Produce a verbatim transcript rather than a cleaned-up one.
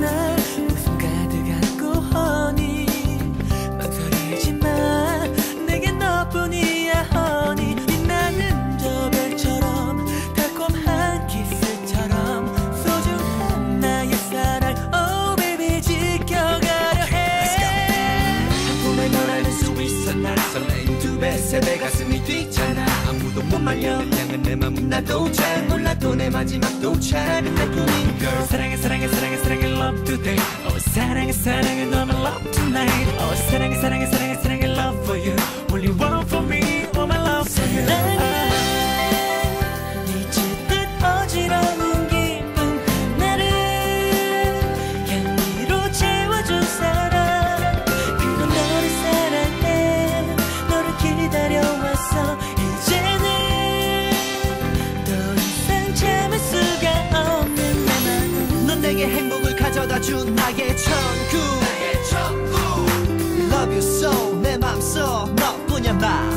날 웃음 가득 안고 허니 망설이지만 내겐 너뿐이야 허니. 빛나는 저별처럼 달콤한 키스처럼 소중한 나의 사랑 Oh baby 지켜가려 해. 한품에 널 안을 수 있어 날 설레임 두 배 세 배 가슴이 뛰잖아. 아무도 못 말려 양은 내 맘은 나도 잘 몰라도 내 마지막 도착은 내 꿈인 girl. 사랑해 사랑해 사랑해 사랑해 love today. Oh 사랑해 사랑해 너만 love tonight. Oh 사랑해 사랑해 사랑해 사랑해 love for you. Only one for me. Oh my love for you. 사랑해 미칠 듯 어지러운 기쁨 하나를 향기로 채워줄 사람. 그리고 너를 사랑해 너를 기다려왔어. 행복을 가져다준 나의 천국. 나의 천국. Love you so 내 맘속 너뿐이야 나.